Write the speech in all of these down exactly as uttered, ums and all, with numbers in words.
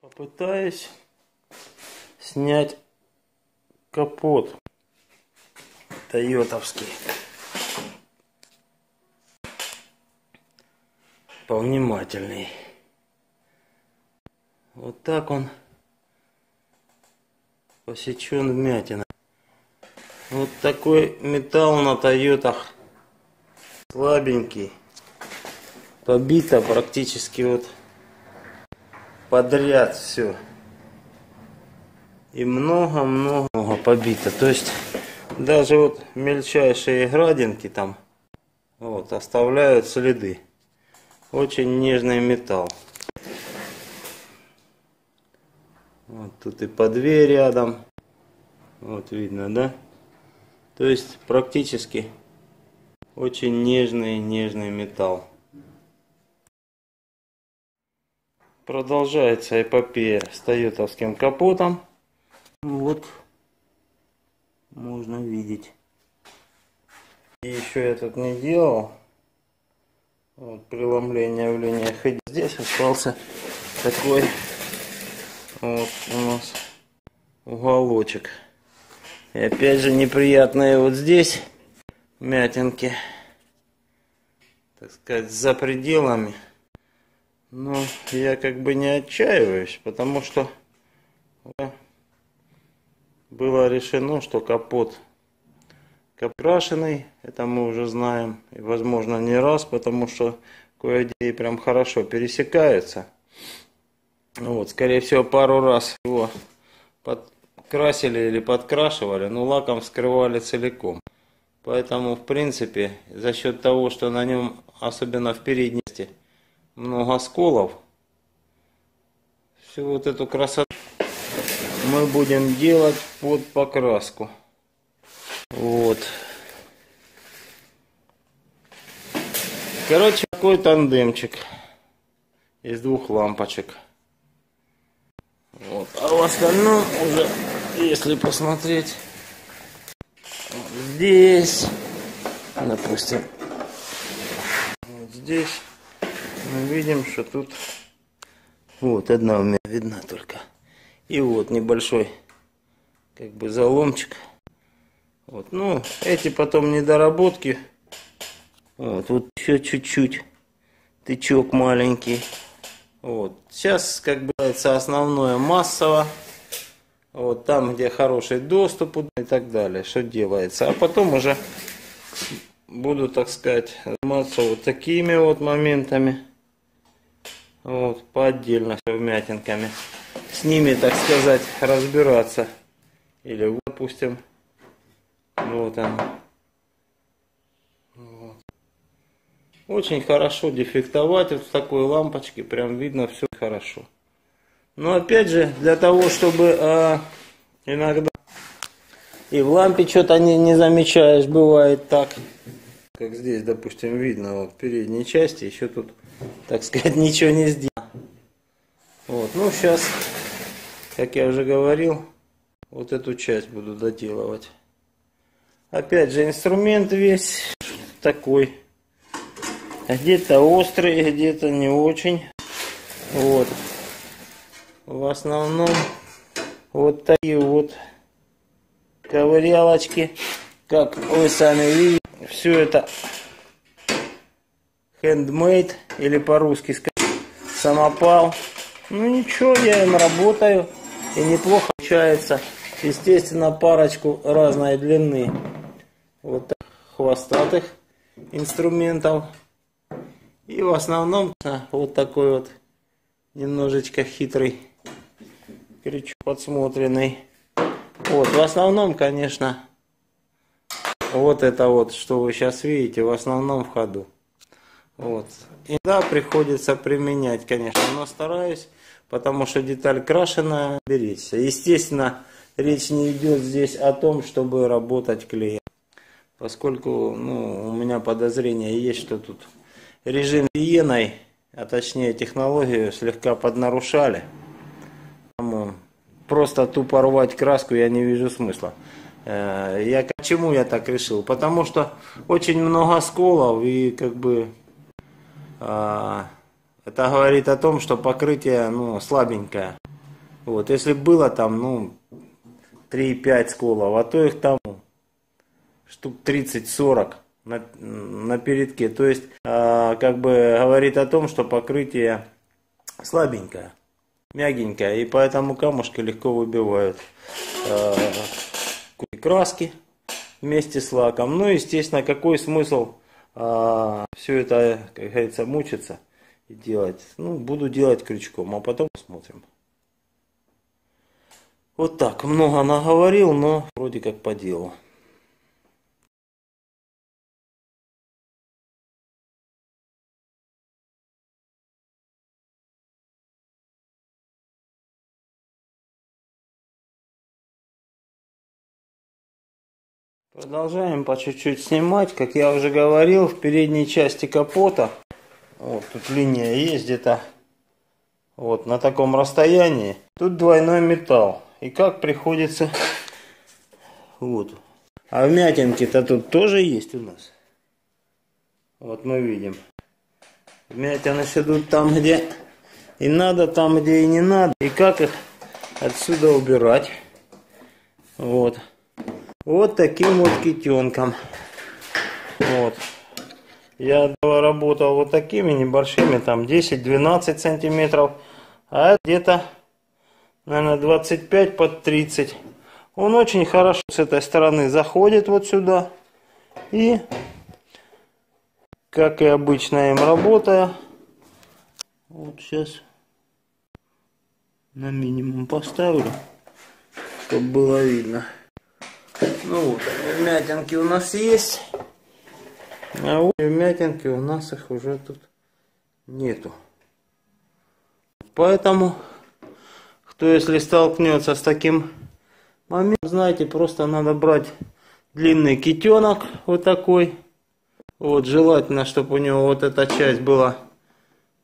Попытаюсь снять капот тойотовский. Повнимательней. Вот так он посечен вмятина. Вот такой металл на тойотах слабенький. Побито практически вот подряд все. И много-много побито. То есть даже вот мельчайшие градинки там вот оставляют следы. Очень нежный металл. Вот тут и по две рядом. Вот видно, да? То есть практически очень нежный, нежный металл. Продолжается эпопея с тойотовским капотом. Вот можно видеть. И еще я тут не делал. Вот преломление в линиях. И здесь остался такой вот у нас уголочек. И опять же неприятные вот здесь вмятинки, так сказать, за пределами. Но я как бы не отчаиваюсь, потому что было решено, что капот капрашенный, это мы уже знаем, и возможно не раз, потому что кое-где прям хорошо пересекаются. Вот, скорее всего, пару раз его под красили или подкрашивали, но лаком вскрывали целиком. Поэтому, в принципе, за счет того, что на нем, особенно в передней части, много сколов, всю вот эту красоту мы будем делать под покраску. Вот. Короче, такой тандемчик из двух лампочек. Вот. А в остальном уже, если посмотреть, вот здесь, допустим, вот здесь мы видим, что тут вот одна у меня видна только. И вот небольшой как бы заломчик. Вот. Ну, эти потом недоработки. Вот, вот еще чуть-чуть тычок маленький. Вот. Сейчас, как бы, основное массово. Вот там, где хороший доступ и так далее, что делается. А потом уже буду, так сказать, заниматься вот такими вот моментами. Вот, по отдельности вмятинками. С ними, так сказать, разбираться. Или, вот, допустим, вот он. Вот. Очень хорошо дефектовать вот в такой лампочке. Прям видно все хорошо. Но опять же, для того, чтобы э, иногда и в лампе что-то не, не замечаешь, бывает так. Как здесь, допустим, видно, вот в передней части еще тут, так сказать, ничего не сделано. Вот, ну сейчас, как я уже говорил, вот эту часть буду доделывать. Опять же, инструмент весь такой. Где-то острый, где-то не очень. Вот. В основном вот такие вот ковырялочки. Как вы сами видите, все это handmade, или по-русски самопал. Ну ничего, я им работаю, и неплохо получается. Естественно, парочку разной длины вот так, хвостатых инструментов. И в основном вот такой вот немножечко хитрый крючок, подсмотренный. Вот, в основном, конечно, вот это вот, что вы сейчас видите, в основном в ходу. Вот. Иногда приходится применять, конечно, но стараюсь, потому что деталь крашеная, беречься. Естественно, речь не идет здесь о том, чтобы работать клеем. Поскольку, ну, у меня подозрение есть, что тут режим Виеной, а точнее технологию, слегка поднарушали. Просто тупо рвать краску я не вижу смысла. Я, почему я так решил? Потому что очень много сколов, и как бы это говорит о том, что покрытие, ну, слабенькое. Вот, если было там, ну, три-пять сколов, а то их там штук тридцать-сорок на, на передке. То есть, э, как бы говорит о том, что покрытие слабенькое, мягенькое, и поэтому камушки легко выбивают э, краски вместе с лаком. Ну, естественно, какой смысл э, все это, как говорится, мучиться и делать? Ну, буду делать крючком, а потом посмотрим. Вот так, много наговорил, но вроде как по делу. Продолжаем по чуть-чуть снимать. Как я уже говорил, в передней части капота, вот тут линия есть где-то, вот на таком расстоянии, тут двойной металл. И как приходится, вот, а вмятинки-то тут тоже есть у нас. Вот мы видим, вмятины идут там, где и надо, там, где и не надо. И как их отсюда убирать? Вот, вот таким вот китенком. Вот, я работал вот такими небольшими, там десять-двенадцать сантиметров, а где-то, наверное, двадцать пять под тридцать. Он очень хорошо с этой стороны заходит вот сюда. И, как и обычно им работая, вот сейчас на минимум поставлю, чтобы было видно. Ну вот, вмятинки у нас есть. А вот вмятинки у нас их уже тут нету. Поэтому... то если столкнется с таким моментом, знаете, просто надо брать длинный китенок вот такой. Вот, желательно, чтобы у него вот эта часть была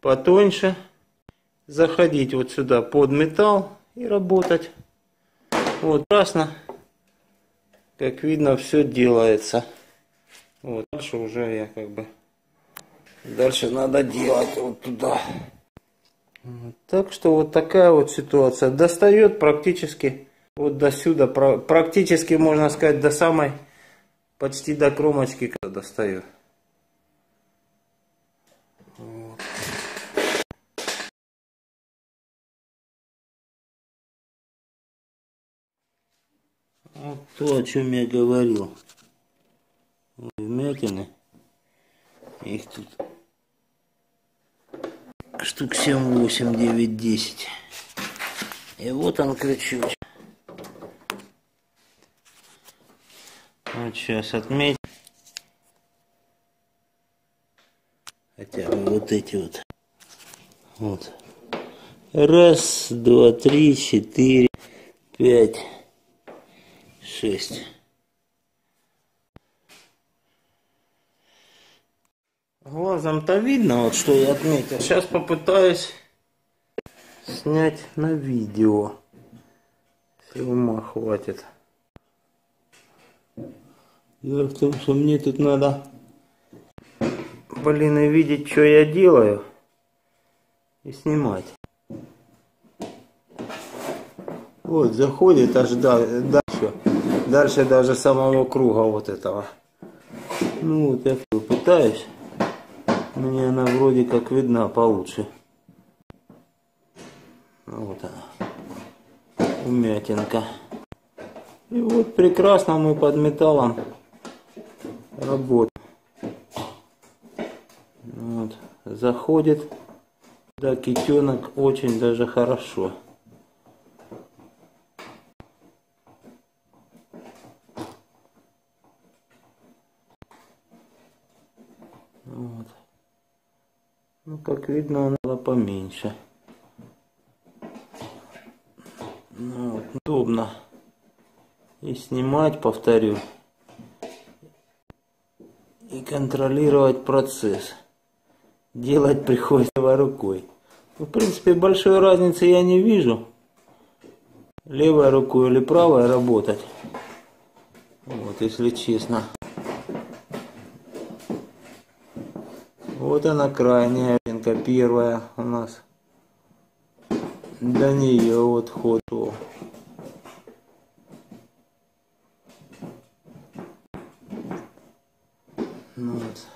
потоньше. Заходить вот сюда под металл и работать. Вот, красно, как видно, все делается. Вот, дальше уже я как бы... Дальше надо делать вот туда. Так что вот такая вот ситуация. Достает практически вот до сюда, практически можно сказать до самой, почти до кромочки, когда достает. Вот. Вот то, о чем я говорил. Вмятины. Их тут штук семь, восемь, девять, десять. И вот он крючок. Вот сейчас отметим. Хотя бы вот эти вот. Вот. Раз, два, три, четыре, пять, шесть. Глазом-то видно, вот что я отметил. Сейчас попытаюсь снять на видео. Если ума хватит. Дело в том, что мне тут надо, блин, и видеть, что я делаю. И снимать. Вот, заходит аж дальше. Дальше даже самого круга вот этого. Ну вот, я пытаюсь. Мне она вроде как видна получше. Вот она. Умятинка. И вот прекрасно мы под металлом работаем. Вот. Заходит. Да, китенок очень даже хорошо. Вот. Ну, как видно, она была поменьше. Ну, вот, удобно и снимать, повторю, и контролировать процесс. Делать приходится рукой. Ну, в принципе, большой разницы я не вижу. Левой рукой или правой работать. Вот, если честно. Вот она крайняя, первая у нас. до нее отходу. Ну, вот.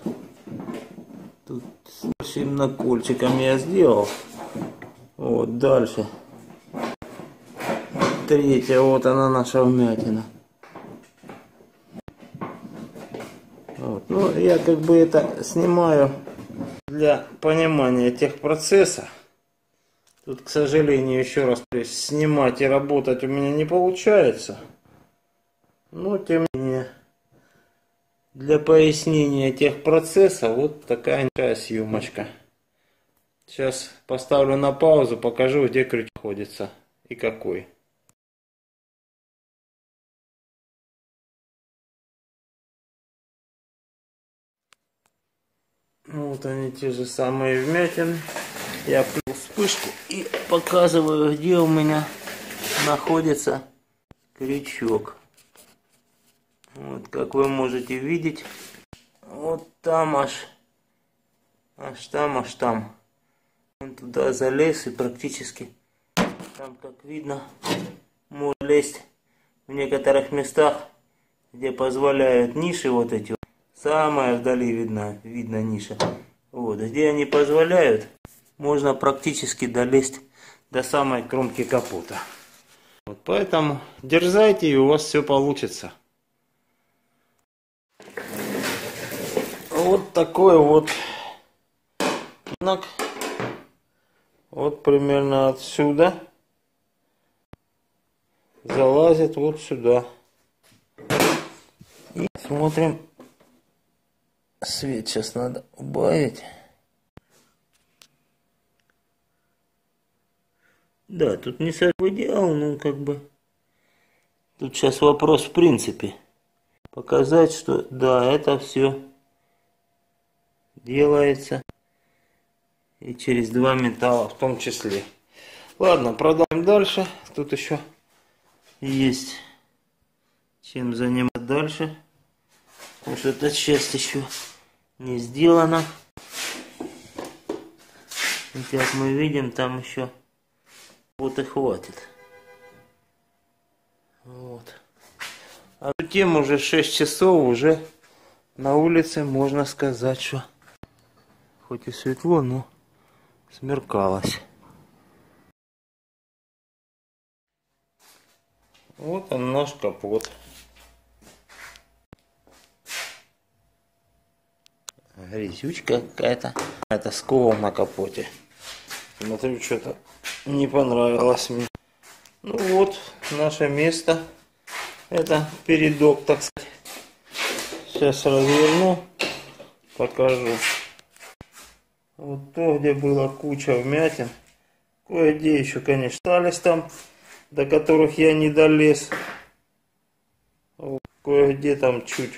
Тут большим накольчиком я сделал. Вот дальше. Третья, вот она наша вмятина. Вот. Ну, я как бы это снимаю для понимания тех процессов. Тут, к сожалению, еще раз, то есть снимать и работать у меня не получается. Но тем не менее, для пояснения тех процессов вот такая съемочка. Сейчас поставлю на паузу, покажу, где крючок находится и какой. Вот они, те же самые вмятины. Я включил вспышку и показываю, где у меня находится крючок. Вот, как вы можете видеть, вот там аж, аж там, аж там. Он туда залез и практически, там, как видно, можно лезть в некоторых местах, где позволяют ниши вот эти. Самая вдали видна, видна ниша. Вот, где они позволяют, можно практически долезть до самой кромки капота. Вот, поэтому дерзайте, и у вас все получится. Вот такой вот рынок. Вот примерно отсюда залазит вот сюда. И смотрим. Свет сейчас надо убавить. Да, тут не совсем идеал, ну как бы. Тут сейчас вопрос в принципе. Показать, что да, это все делается. И через два металла в том числе. Ладно, продолжим дальше. Тут еще есть чем заниматься дальше. Потому что эта часть еще не сделана. И как мы видим, там еще вот и хватит. Вот. А затем уже шесть часов, уже на улице можно сказать, что хоть и светло, но смеркалось. Вот он, наш капот. Грязючка какая-то. Это скол на капоте. Смотрю, что-то не понравилось мне. Ну вот, наше место. Это передок, так сказать. Сейчас разверну, покажу. Вот то, где была куча вмятин. Кое-где еще, конечно, остались там, до которых я не долез. Вот, кое-где там чуть...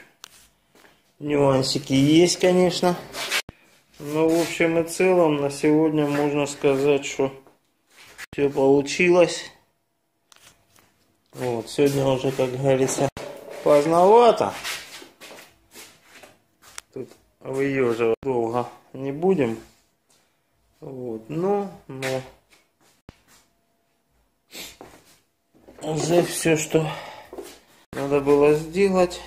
Нюансики есть, конечно. Но в общем и целом на сегодня можно сказать, что все получилось. Вот, сегодня уже, как говорится, поздновато. Тут выезжать долго не будем. Вот, но, но уже все, что надо было сделать.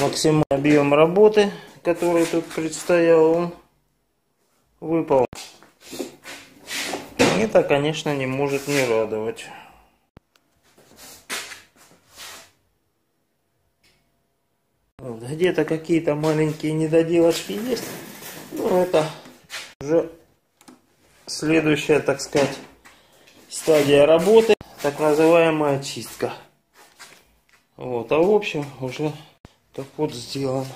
Максимальный объем работы, который тут предстоял, он выполнен. Это, конечно, не может не радовать. Вот, где-то какие-то маленькие недоделочки есть. Но это уже следующая, так сказать, стадия работы. Так называемая чистка. Вот, а в общем уже... Капот сделан.